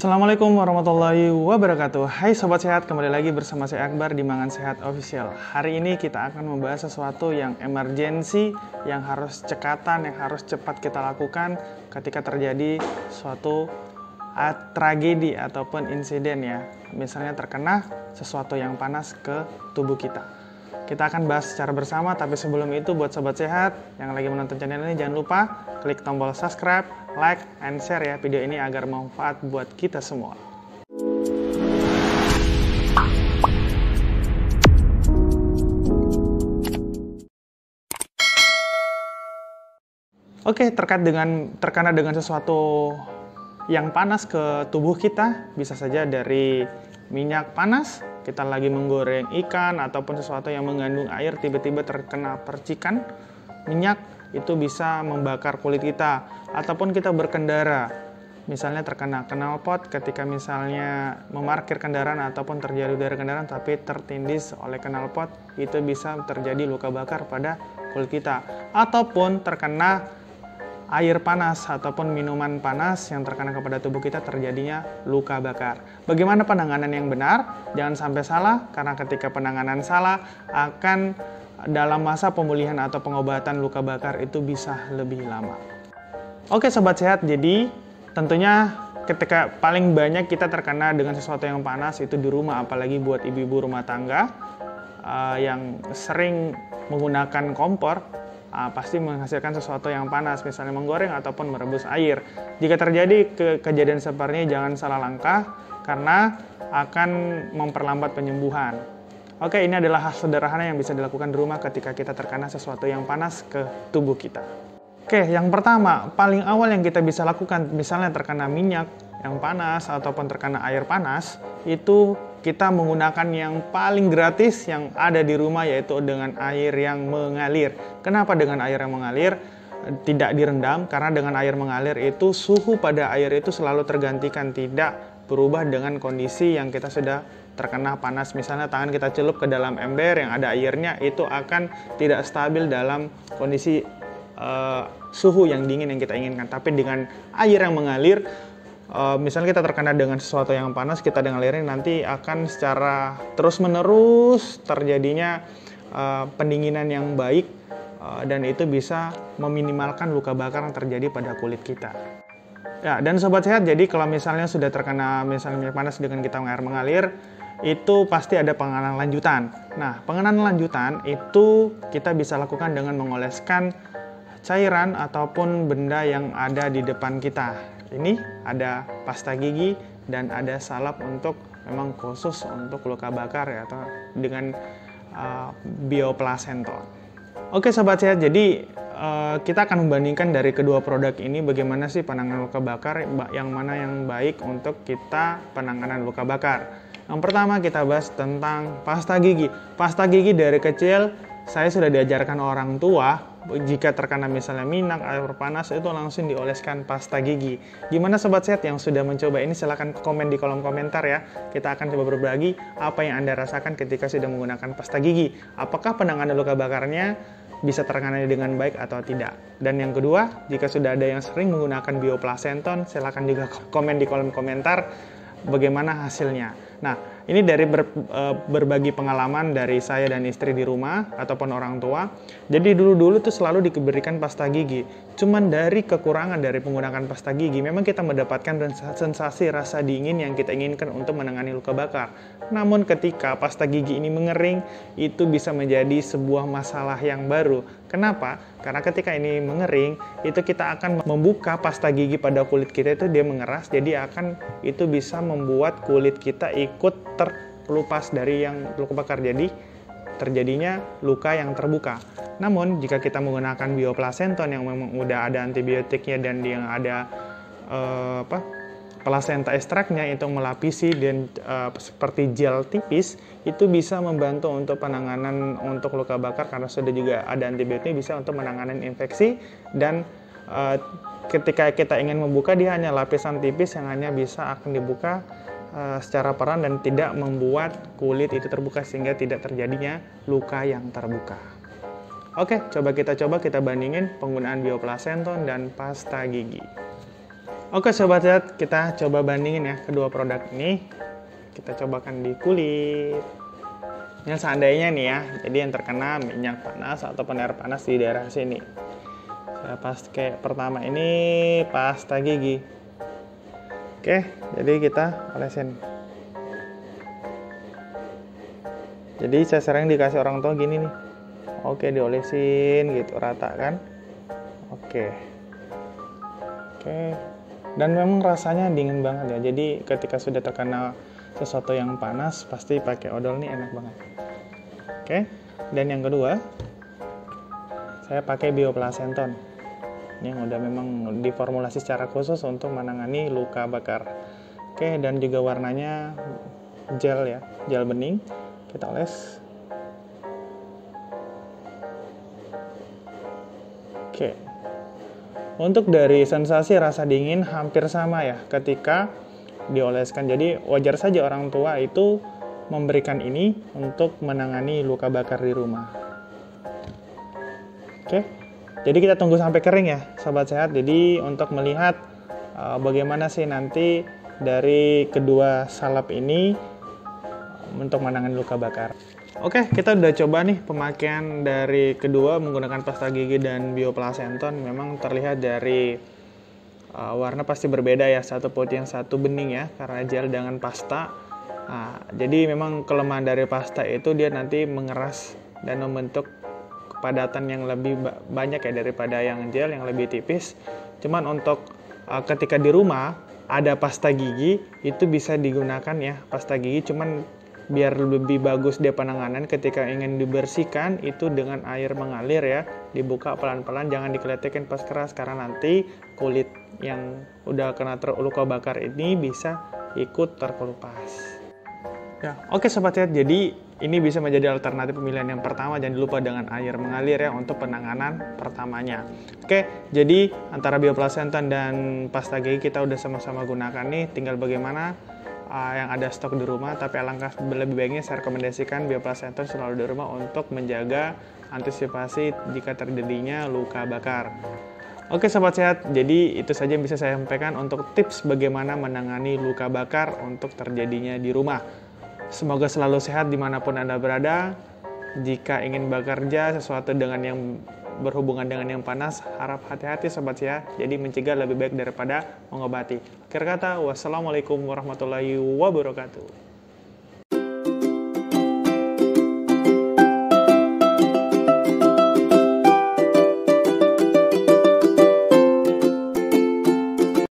Assalamualaikum warahmatullahi wabarakatuh. Hai Sobat Sehat, kembali lagi bersama saya Akbar di Mangan Sehat Official. Hari ini kita akan membahas sesuatu yang emergensi, yang harus cekatan, yang harus cepat kita lakukan ketika terjadi suatu tragedi ataupun insiden ya. Misalnya terkena sesuatu yang panas ke tubuh kita. Kita akan bahas secara bersama, tapi sebelum itu buat Sobat Sehat yang lagi menonton channel ini, jangan lupa klik tombol subscribe, like, and share ya video ini agar bermanfaat buat kita semua. Oke, terkena dengan sesuatu yang panas ke tubuh kita, bisa saja dari minyak panas, kita lagi menggoreng ikan ataupun sesuatu yang mengandung air, tiba-tiba terkena percikan minyak, itu bisa membakar kulit kita. Ataupun kita berkendara, misalnya terkena knalpot ketika misalnya memarkir kendaraan ataupun terjatuh dari kendaraan tapi tertindis oleh knalpot, itu bisa terjadi luka bakar pada kulit kita. Ataupun terkena air panas ataupun minuman panas yang terkena kepada tubuh kita, terjadinya luka bakar. Bagaimana penanganan yang benar? Jangan sampai salah, karena ketika penanganan salah akan dalam masa pemulihan atau pengobatan luka bakar itu bisa lebih lama. Oke Sobat Sehat, jadi tentunya ketika paling banyak kita terkena dengan sesuatu yang panas itu di rumah, apalagi buat ibu-ibu rumah tangga yang sering menggunakan kompor, pasti menghasilkan sesuatu yang panas, misalnya menggoreng ataupun merebus air. Jika terjadi kejadian seperti ini, jangan salah langkah karena akan memperlambat penyembuhan. Oke, ini adalah hal sederhana yang bisa dilakukan di rumah ketika kita terkena sesuatu yang panas ke tubuh kita. Oke, yang pertama, paling awal yang kita bisa lakukan, misalnya terkena minyak yang panas ataupun terkena air panas, itu kita menggunakan yang paling gratis yang ada di rumah, yaitu dengan air yang mengalir. Kenapa dengan air yang mengalir? Tidak direndam, karena dengan air mengalir itu suhu pada air itu selalu tergantikan, tidak berubah dengan kondisi yang kita sudah terkena panas. Misalnya tangan kita celup ke dalam ember yang ada airnya, itu akan tidak stabil dalam kondisi suhu yang dingin yang kita inginkan. Tapi dengan air yang mengalir, misalnya kita terkena dengan sesuatu yang panas, kita dengan airnya nanti akan secara terus-menerus terjadinya pendinginan yang baik, dan itu bisa meminimalkan luka bakar yang terjadi pada kulit kita. Ya, dan Sobat Sehat, jadi kalau misalnya sudah terkena misalnya minyak panas dengan kita air mengalir, itu pasti ada penanganan lanjutan. Nah, penanganan lanjutan itu kita bisa lakukan dengan mengoleskan cairan ataupun benda yang ada di depan kita. Ini ada pasta gigi dan ada salep untuk memang khusus untuk luka bakar ya, atau dengan Bioplacenton. Oke Sobat Sehat, jadi kita akan membandingkan dari kedua produk ini bagaimana sih penanganan luka bakar, yang mana yang baik untuk kita penanganan luka bakar. Yang pertama kita bahas tentang pasta gigi. Pasta gigi dari kecil saya sudah diajarkan orang tua, jika terkena misalnya minyak, air panas, itu langsung dioleskan pasta gigi. Gimana Sobat Sehat yang sudah mencoba ini? Silahkan komen di kolom komentar ya. Kita akan coba berbagi apa yang Anda rasakan ketika sudah menggunakan pasta gigi. Apakah penanganan luka bakarnya bisa terkena dengan baik atau tidak? Dan yang kedua, jika sudah ada yang sering menggunakan Bioplacenton, silahkan juga komen di kolom komentar bagaimana hasilnya. Nah, ini dari berbagi pengalaman dari saya dan istri di rumah ataupun orang tua. Jadi dulu-dulu tuh selalu diberikan pasta gigi. Cuman dari kekurangan dari penggunaan pasta gigi, memang kita mendapatkan sensasi rasa dingin yang kita inginkan untuk menangani luka bakar. Namun ketika pasta gigi ini mengering, itu bisa menjadi sebuah masalah yang baru. Kenapa? Karena ketika ini mengering, itu kita akan membuka pasta gigi pada kulit kita, itu dia mengeras, jadi akan itu bisa membuat kulit kita ikut terkelupas dari yang luka bakar, jadi terjadinya luka yang terbuka. Namun jika kita menggunakan Bioplacenton yang memang udah ada antibiotiknya dan yang ada plasenta ekstraknya itu melapisi dan seperti gel tipis, itu bisa membantu untuk penanganan untuk luka bakar, karena sudah juga ada antibiotik, bisa untuk menanganin infeksi. Dan ketika kita ingin membuka, dia hanya lapisan tipis yang hanya bisa akan dibuka secara peran dan tidak membuat kulit itu terbuka sehingga tidak terjadinya luka yang terbuka. Oke, coba kita bandingin penggunaan Bioplacenton dan pasta gigi. Oke sobat sehat, kita coba bandingin ya kedua produk ini. Kita cobakan di kulit. Ini seandainya nih ya, jadi yang terkena minyak panas ataupun air panas di daerah sini. Saya pakai pertama ini pasta gigi. Oke, jadi kita olesin. Jadi saya sering dikasih orang tua gini nih. Oke, diolesin gitu, rata kan. Oke. Dan memang rasanya dingin banget ya, jadi ketika sudah terkena sesuatu yang panas pasti pakai odol nih enak banget. Oke, dan yang kedua saya pakai Bioplacenton. Ini yang udah memang diformulasi secara khusus untuk menangani luka bakar. Oke, dan juga warnanya gel ya, gel bening. Kita oles. Oke. Untuk dari sensasi rasa dingin hampir sama ya ketika dioleskan. Jadi wajar saja orang tua itu memberikan ini untuk menangani luka bakar di rumah. Oke, jadi kita tunggu sampai kering ya sobat sehat. Jadi untuk melihat bagaimana sih nanti dari kedua salep ini untuk menangani luka bakar. Oke, kita udah coba nih pemakaian dari kedua menggunakan pasta gigi dan Bioplacenton. Memang terlihat dari warna pasti berbeda ya, satu putih yang satu bening ya, karena gel dengan pasta. Nah, jadi memang kelemahan dari pasta itu dia nanti mengeras dan membentuk kepadatan yang lebih banyak ya daripada yang gel yang lebih tipis. Cuman untuk ketika di rumah ada pasta gigi itu bisa digunakan ya pasta gigi, cuman biar lebih bagus dia penanganan ketika ingin dibersihkan itu dengan air mengalir ya, dibuka pelan-pelan, jangan dikeletekin pas keras karena nanti kulit yang udah kena luka bakar ini bisa ikut terkelupas. Ya, oke sobat sehat, jadi ini bisa menjadi alternatif pemilihan yang pertama. Jangan lupa dengan air mengalir ya untuk penanganan pertamanya. Oke, jadi antara Bioplacenton dan pasta gigi kita udah sama-sama gunakan nih, tinggal bagaimana yang ada stok di rumah, tapi alangkah lebih baiknya saya rekomendasikan Bioplacenton selalu di rumah untuk menjaga antisipasi jika terjadinya luka bakar. Oke sobat sehat, jadi itu saja yang bisa saya sampaikan untuk tips bagaimana menangani luka bakar untuk terjadinya di rumah. Semoga selalu sehat dimanapun Anda berada. Jika ingin bekerja sesuatu dengan yang berhubungan dengan yang panas, harap hati-hati sobat ya. Jadi mencegah lebih baik daripada mengobati. Akhir kata, wassalamualaikum warahmatullahi wabarakatuh.